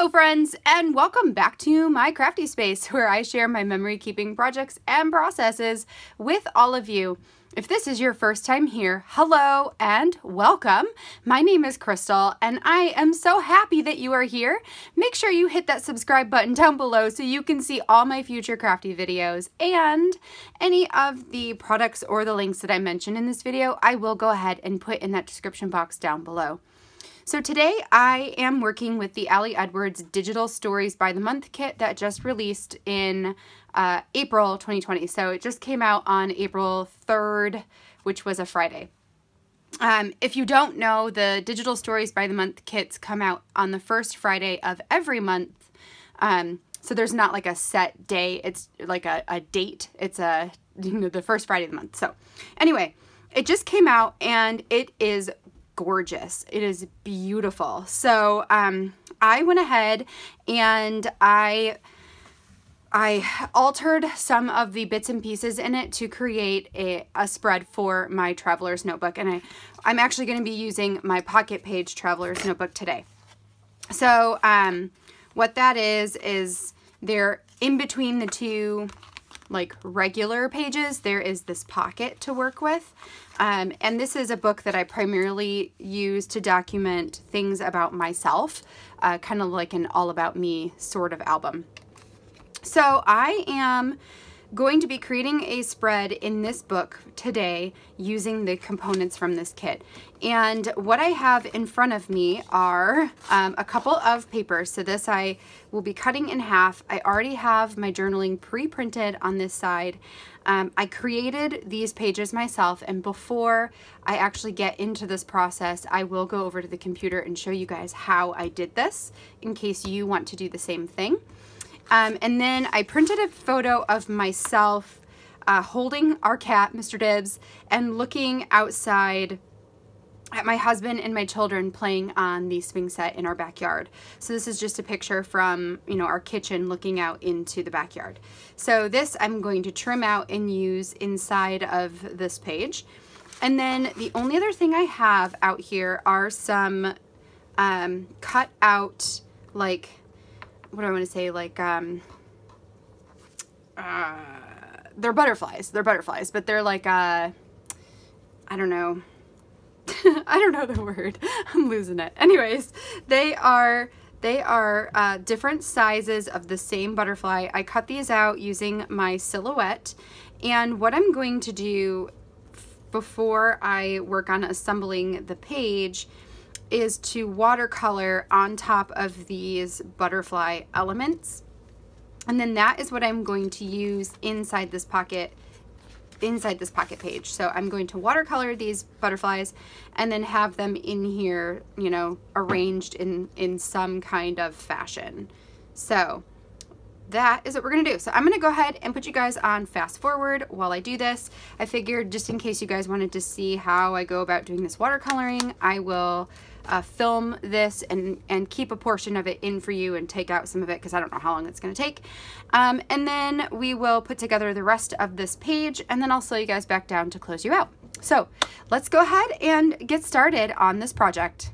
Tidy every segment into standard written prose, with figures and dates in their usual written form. Hello friends, and welcome back to my crafty space where I share my memory keeping projects and processes with all of you. If this is your first time here, hello and welcome. My name is Crystal and I am so happy that you are here. Make sure you hit that subscribe button down below so you can see all my future crafty videos, and any of the products or the links that I mentioned in this video, I will go ahead and put in that description box down below. So today I am working with the Ali Edwards Digital Stories by the Month kit that just released in April 2020. So it just came out on April 3rd, which was a Friday. If you don't know, the Digital Stories by the Month kits come out on the first Friday of every month. So there's not like a set day. It's like a date. It's the first Friday of the month. So anyway, it just came out and it is gorgeous. It is beautiful. So I went ahead and I altered some of the bits and pieces in it to create a spread for my Traveler's Notebook, and I'm actually going to be using my Pocket Page Traveler's Notebook today. So what that is they're in between the two like regular pages, there is this pocket to work with. And this is a book that I primarily use to document things about myself, kind of like an all about me sort of album. So I am going to be creating a spread in this book today using the components from this kit. And what I have in front of me are a couple of papers. So this I will be cutting in half. I already have my journaling pre-printed on this side. I created these pages myself, and before I actually get into this process, I will go over to the computer and show you guys how I did this in case you want to do the same thing. And then I printed a photo of myself holding our cat, Mr. Dibs, and looking outside at my husband and my children playing on the swing set in our backyard. So this is just a picture from, you know, our kitchen looking out into the backyard. So this I'm going to trim out and use inside of this page. And then the only other thing I have out here are some cut out, like, what do I want to say, like, they're butterflies. They're butterflies, but they're like, I don't know. I don't know the word. I'm losing it. Anyways, they are different sizes of the same butterfly. I cut these out using my Silhouette, and what I'm going to do before I work on assembling the page is to watercolor on top of these butterfly elements. And then that is what I'm going to use inside this pocket page. So I'm going to watercolor these butterflies and then have them in here, you know, arranged in some kind of fashion. So that is what we're gonna do. So I'm gonna go ahead and put you guys on fast forward while I do this. I figured just in case you guys wanted to see how I go about doing this watercoloring, I will film this and keep a portion of it in for you and take out some of it because I don't know how long it's gonna take. And then we will put together the rest of this page, and then I'll slow you guys back down to close you out. So let's go ahead and get started on this project.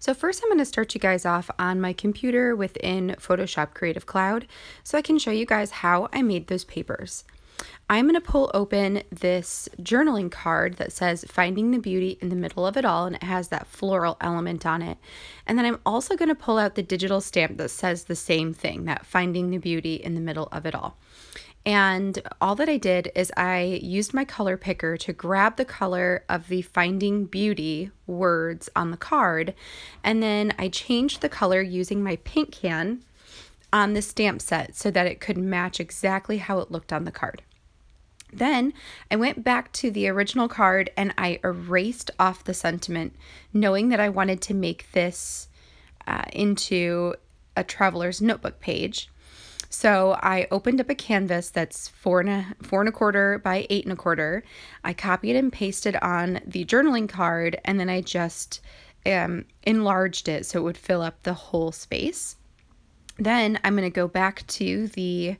So first I'm going to start you guys off on my computer within Photoshop Creative Cloud so I can show you guys how I made those papers. I'm going to pull open this journaling card that says Finding the Beauty in the Middle of It All, and it has that floral element on it. And then I'm also going to pull out the digital stamp that says the same thing, that Finding the Beauty in the Middle of It All. And all that I did is I used my color picker to grab the color of the Finding Beauty words on the card, and then I changed the color using my paint can on the stamp set so that it could match exactly how it looked on the card. Then I went back to the original card and I erased off the sentiment, knowing that I wanted to make this into a Traveler's Notebook page. So I opened up a canvas that's four and a quarter by 8 1/4. I copied and pasted on the journaling card, and then I just enlarged it so it would fill up the whole space. Then I'm going to go back to the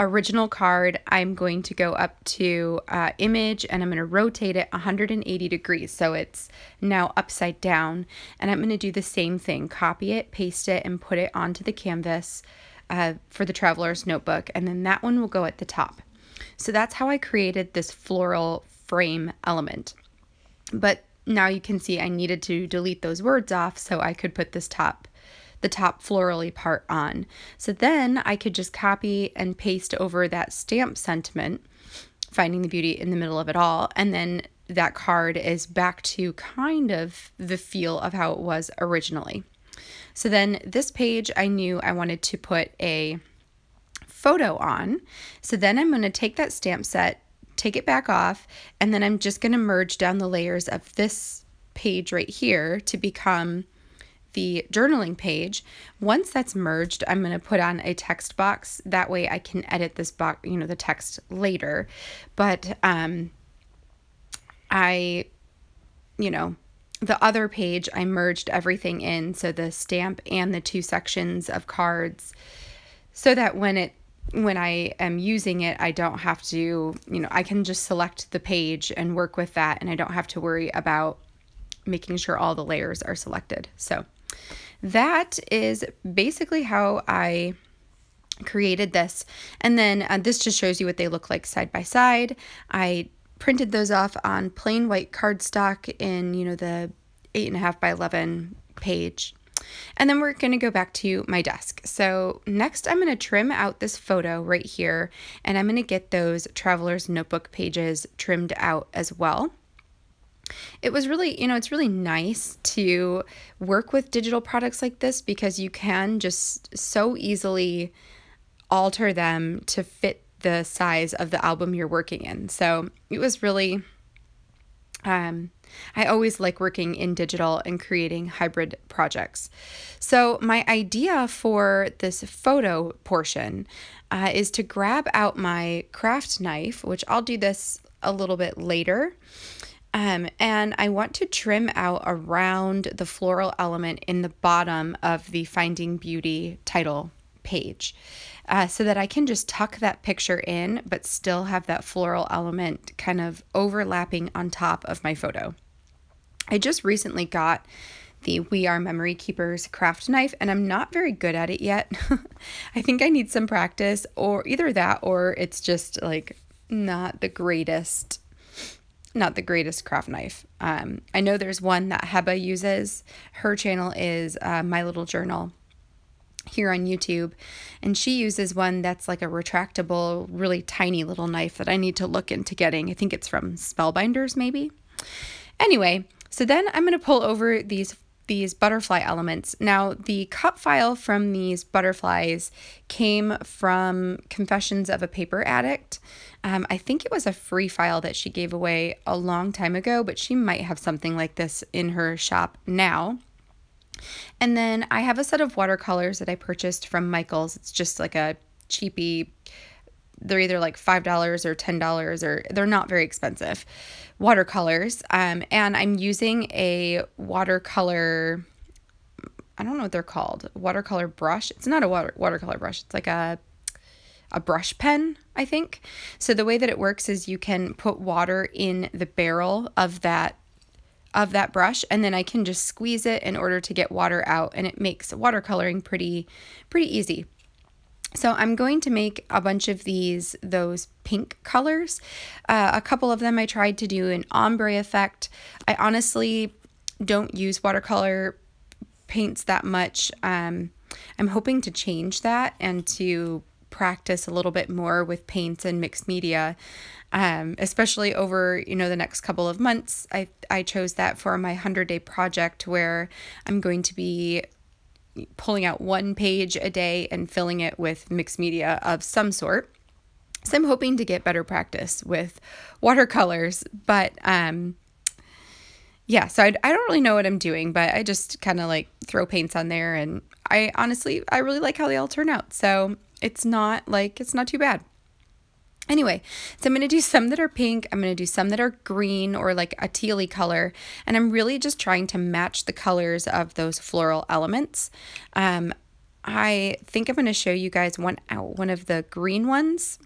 original card, I'm going to go up to image, and I'm going to rotate it 180 degrees. So it's now upside down, and I'm going to do the same thing, copy it, paste it, and put it onto the canvas for the Traveler's Notebook. And then that one will go at the top. So that's how I created this floral frame element. But now you can see I needed to delete those words off so I could put this the top florally part on. So then I could just copy and paste over that stamp sentiment, finding the beauty in the middle of it all, and then that card is back to kind of the feel of how it was originally. So then this page, I knew I wanted to put a photo on. So then I'm going to take that stamp set, take it back off, and then I'm just going to merge down the layers of this page right here to become the journaling page. Once that's merged, I'm going to put on a text box. That way I can edit this box, you know, the text later. But the other page, I merged everything in, so the stamp and the two sections of cards, so that when I am using it, I don't have to, I can just select the page and work with that, and I don't have to worry about making sure all the layers are selected. So that is basically how I created this. And then this just shows you what they look like side by side. I printed those off on plain white cardstock in, the 8.5 by 11 page. And then we're going to go back to my desk. So next I'm going to trim out this photo right here, and I'm going to get those Traveler's Notebook pages trimmed out as well. It was really, it's really nice to work with digital products like this, because you can just so easily alter them to fit the size of the album you're working in. So it was really, I always like working in digital and creating hybrid projects. So my idea for this photo portion is to grab out my craft knife, which I'll do this a little bit later. And I want to trim out around the floral element in the bottom of the Finding Beauty title page, so that I can just tuck that picture in, but still have that floral element kind of overlapping on top of my photo. I just recently got the We Are Memory Keepers craft knife, and I'm not very good at it yet. I think I need some practice, or either that, or it's just like not the greatest craft knife. I know there's one that Heba uses. Her channel is My Little Journal here on YouTube, and she uses one that's like a retractable, really tiny little knife that I need to look into getting. I think it's from Spellbinders maybe. Anyway, so then I'm going to pull over these butterfly elements. Now, the cut file from these butterflies came from Confessions of a Paper Addict. I think it was a free file that she gave away a long time ago, but she might have something like this in her shop now. And then I have a set of watercolors that I purchased from Michael's. It's just like a cheapy, they're either like $5 or $10, or they're not very expensive watercolors. And I'm using a watercolor, I don't know what they're called, watercolor brush. It's not a watercolor brush. It's like a brush pen, I think. So the way that it works is you can put water in the barrel of that brush, and then I can just squeeze it in order to get water out, and it makes watercoloring pretty easy. So I'm going to make a bunch of those pink colors. A couple of them I tried to do an ombre effect. I honestly don't use watercolor paints that much. I'm hoping to change that and to practice a little bit more with paints and mixed media, especially over, the next couple of months. I chose that for my 100-day project, where I'm going to be pulling out one page a day and filling it with mixed media of some sort. So I'm hoping to get better practice with watercolors, but yeah, so I don't really know what I'm doing, but I just kind of like throw paints on there, and I really like how they all turn out. So it's not too bad. Anyway, so I'm going to do some that are pink, I'm going to do some that are green or like a tealy color, and I'm really just trying to match the colors of those floral elements. I think I'm going to show you guys one of the green ones,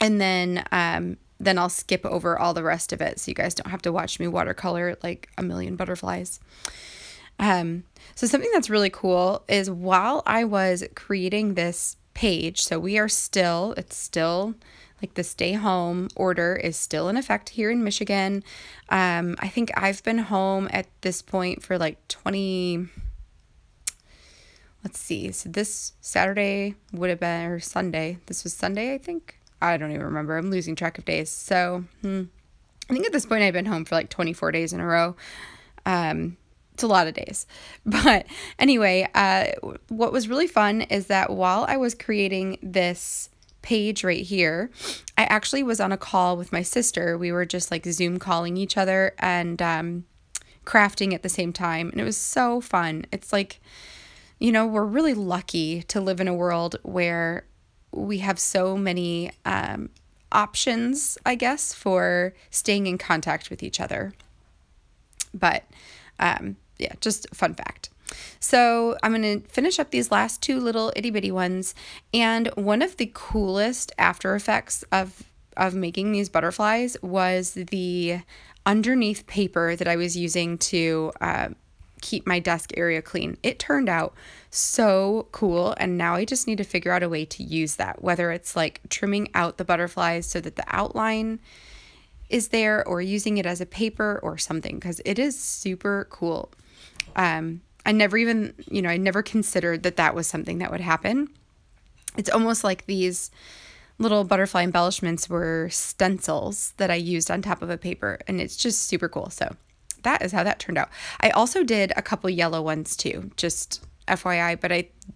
and then I'll skip over all the rest of it so you guys don't have to watch me watercolor like a million butterflies. So something that's really cool is while I was creating this page, so it's still like the stay home order is still in effect here in Michigan. I think I've been home at this point for like 20, let's see, so this Saturday would have been, or Sunday, this was Sunday I think, I don't even remember, I'm losing track of days. So I think at this point I've been home for like 24 days in a row. It's a lot of days, but anyway, what was really fun is that while I was creating this page right here, I actually was on a call with my sister. We were just like Zoom calling each other and crafting at the same time, and it was so fun. It's like, you know, we're really lucky to live in a world where we have so many options, I guess, for staying in contact with each other. But yeah, just a fun fact. So I'm going to finish up these last two little itty bitty ones. And one of the coolest after effects of making these butterflies was the underneath paper that I was using to keep my desk area clean. It turned out so cool. And now I just need to figure out a way to use that, whether it's like trimming out the butterflies so that the outline is there, or using it as a paper or something, because it is super cool. I never even, you know, I never considered that that was something that would happen. It's almost like these little butterfly embellishments were stencils that I used on top of a paper, and it's just super cool. So that is how that turned out. I also did a couple yellow ones too, just FYI, but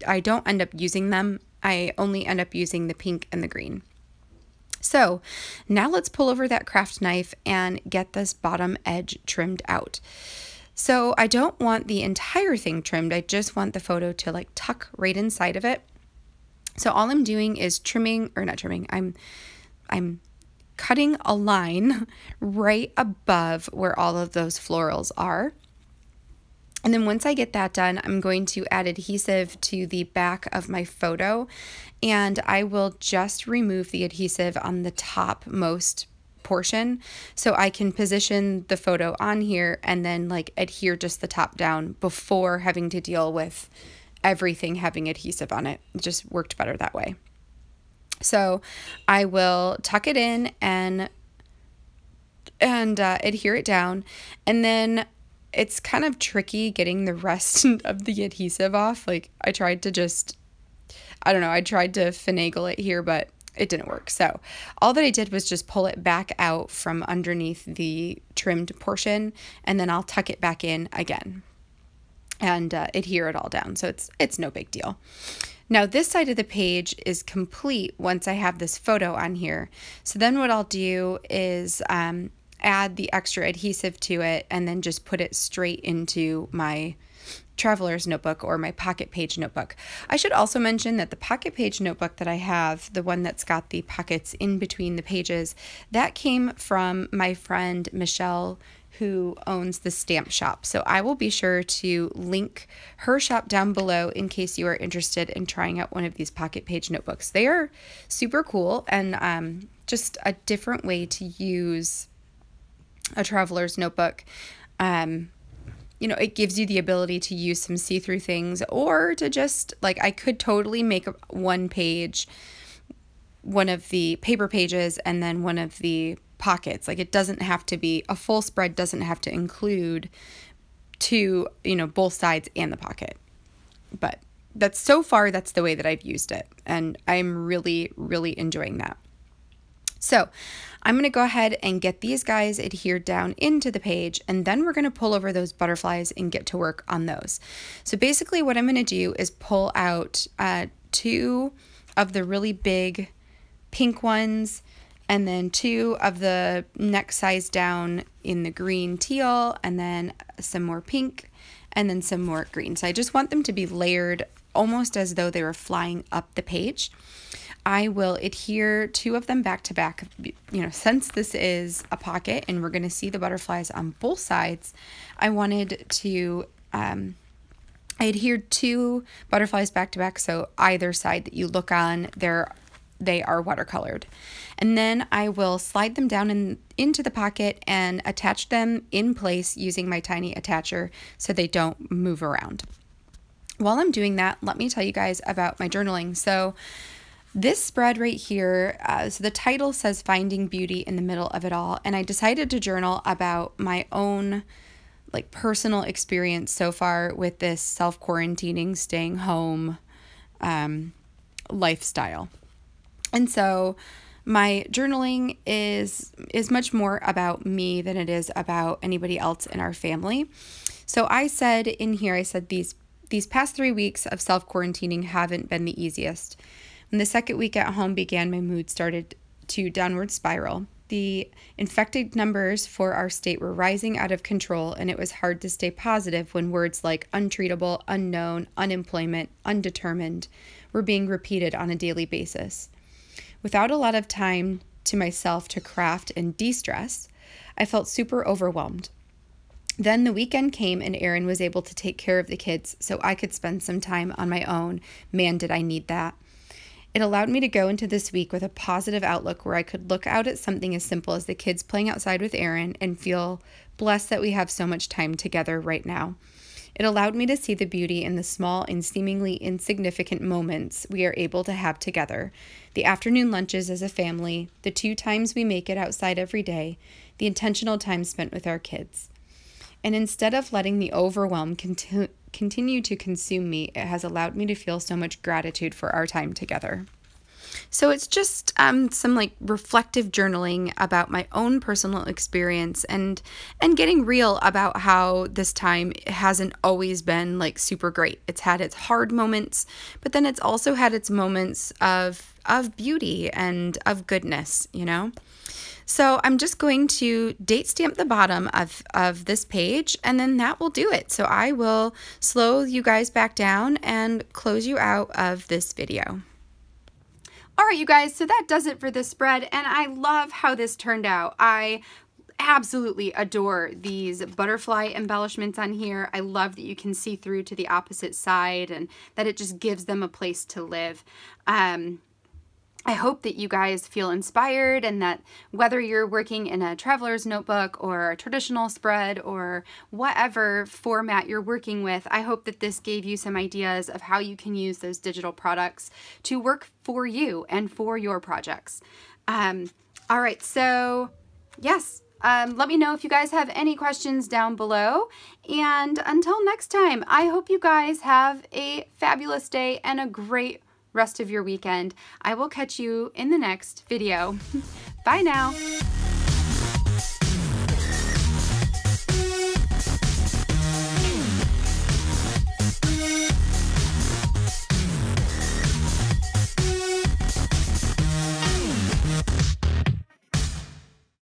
I don't end up using them. I only end up using the pink and the green. So now let's pull over that craft knife and get this bottom edge trimmed out. So I don't want the entire thing trimmed. I just want the photo to like tuck right inside of it. So all I'm doing is trimming, or not trimming, I'm cutting a line right above where all of those florals are. And then once I get that done, I'm going to add adhesive to the back of my photo, and I will just remove the adhesive on the topmost portion so I can position the photo on here and then like adhere just the top down before having to deal with everything having adhesive on it. It just worked better that way. So I will tuck it in and adhere it down, and then it's kind of tricky getting the rest of the adhesive off. Like I tried to just, I don't know, I tried to finagle it here, but it didn't work. So all that I did was just pull it back out from underneath the trimmed portion, and then I'll tuck it back in again and adhere it all down. So it's no big deal. Now this side of the page is complete once I have this photo on here. So then what I'll do is add the extra adhesive to it and then just put it straight into my Traveler's Notebook or my Pocket Page Notebook. I should also mention that the Pocket Page Notebook that I have, the one that's got the pockets in between the pages, that came from my friend Michelle, who owns the stamp shop. So I will be sure to link her shop down below in case you are interested in trying out one of these Pocket Page Notebooks. They are super cool and just a different way to use a Traveler's Notebook. You know, it gives you the ability to use some see-through things, or to just like, I could totally make one page, one of the paper pages, and then one of the pockets. Like it doesn't have to be a full spread, doesn't have to include two, you know, both sides and the pocket. But that's, so far that's the way that I've used it, and I'm really, really enjoying that. So I'm going to go ahead and get these guys adhered down into the page, and then we're going to pull over those butterflies and get to work on those. So basically what I'm going to do is pull out two of the really big pink ones, and then two of the next size down in the green teal, and then some more pink, and then some more green. So I just want them to be layered almost as though they were flying up the page. I will adhere two of them back to back, you know, since this is a pocket and we're going to see the butterflies on both sides. I wanted to I adhered two butterflies back to back, so either side that you look on, they are watercolored. And then I will slide them down into the pocket and attach them in place using my tiny attacher so they don't move around. While I'm doing that, let me tell you guys about my journaling. So this spread right here, so the title says Finding Beauty in the middle of it all, and I decided to journal about my own like personal experience so far with this self-quarantining, staying home lifestyle. And so my journaling is much more about me than it is about anybody else in our family. So I said in here, I said these past 3 weeks of self-quarantining haven't been the easiest. When the second week at home began, my mood started to downward spiral. The infected numbers for our state were rising out of control, and it was hard to stay positive when words like untreatable, unknown, unemployment, undetermined were being repeated on a daily basis. Without a lot of time to myself to craft and de-stress, I felt super overwhelmed. Then the weekend came and Aaron was able to take care of the kids so I could spend some time on my own. Man, did I need that. It allowed me to go into this week with a positive outlook where I could look out at something as simple as the kids playing outside with Aaron and feel blessed that we have so much time together right now. It allowed me to see the beauty in the small and seemingly insignificant moments we are able to have together. The afternoon lunches as a family, the 2 times we make it outside every day, the intentional time spent with our kids. And instead of letting the overwhelm continue to consume me, it has allowed me to feel so much gratitude for our time together. So it's just some like reflective journaling about my own personal experience and getting real about how this time hasn't always been like super great. It's had its hard moments, but then it's also had its moments of beauty and of goodness, you know? So I'm just going to date stamp the bottom of this page, and then that will do it. So I will slow you guys back down and close you out of this video. All right, you guys, so that does it for this spread, and I love how this turned out. I absolutely adore these butterfly embellishments on here. I love that you can see through to the opposite side and that it just gives them a place to live. I hope that you guys feel inspired, and that whether you're working in a traveler's notebook or a traditional spread or whatever format you're working with, I hope that this gave you some ideas of how you can use those digital products to work for you and for your projects. All right, so yes, let me know if you guys have any questions down below. And until next time, I hope you guys have a fabulous day and a great rest of your weekend. I will catch you in the next video. Bye now.